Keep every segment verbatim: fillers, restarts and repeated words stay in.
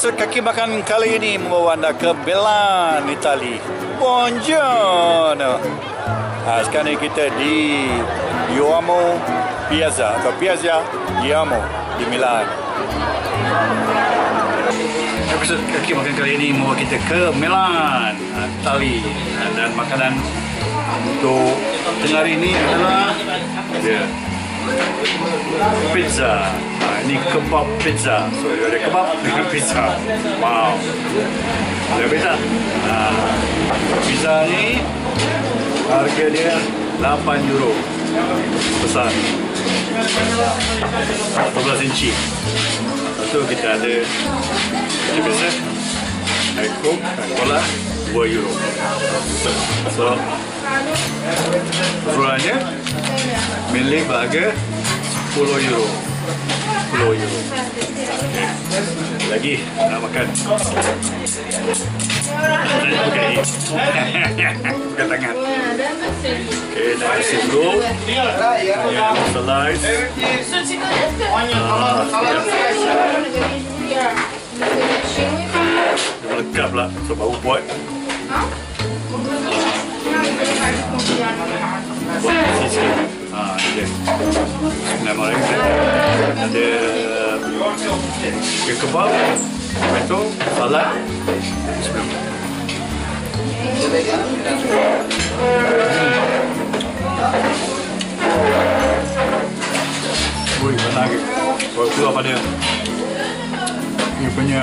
episod Kaki Makan kali ini membawa anda ke Milan, Itali. Buongiorno. Ha, sekarang ni kita di Duomo Piazza atau Piazza Juamo di Milan. Episod Kaki Makan kali ini membawa kita ke Milan, Itali, dan makanan untuk tengah hari ini adalah yeah. pizza. Ini kebab pizza. So ada kebab dengan pizza. Wow. Ada pizza. Uh, pizza ni harga dia lapan euro. Besar. empat belas inci. Lepas tu kita ada macam biasa. Air Coke, cola dua euro. So ukurannya milik bahagia sepuluh euro. sepuluh euro. Lagi nak makan. Bukan ini. Bukan tangan. Okay, dah isi dulu. Yang slice. Dia melengkap lah. So, baru buat. Buat sisi. Haa, dia. Nama lagi dia. Ada um, kebab, tomato, salad. Ui, benar lagi. Kalau keluar pada dia punya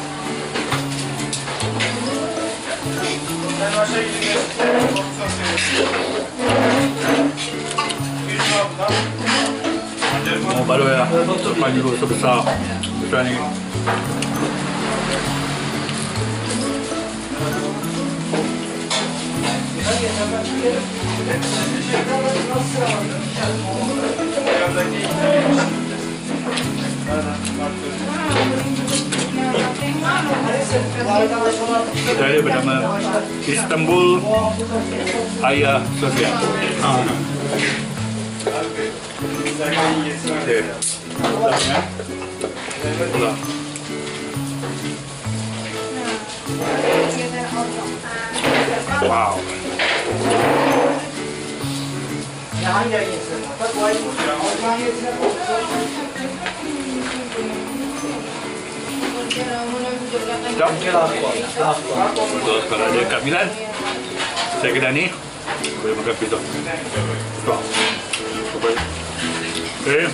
Oh, baru ya. Terpakai dulu sebesar. Besar ni. Saya bernama Istanbul Ayasofya. Ah. Okay. Pula. Wow. Jom ke lah. Kalau ada kat Milan, saya kena ni boleh makan pizza. Okay,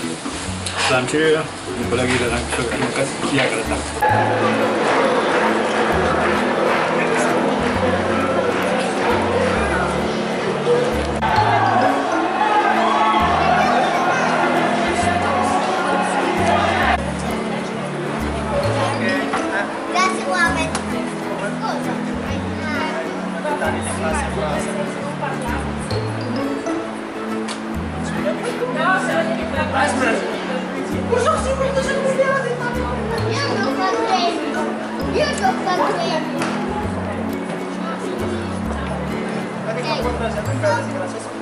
salam cheer. Jumpa lagi dalam episode makan yang akan datang. Gracias.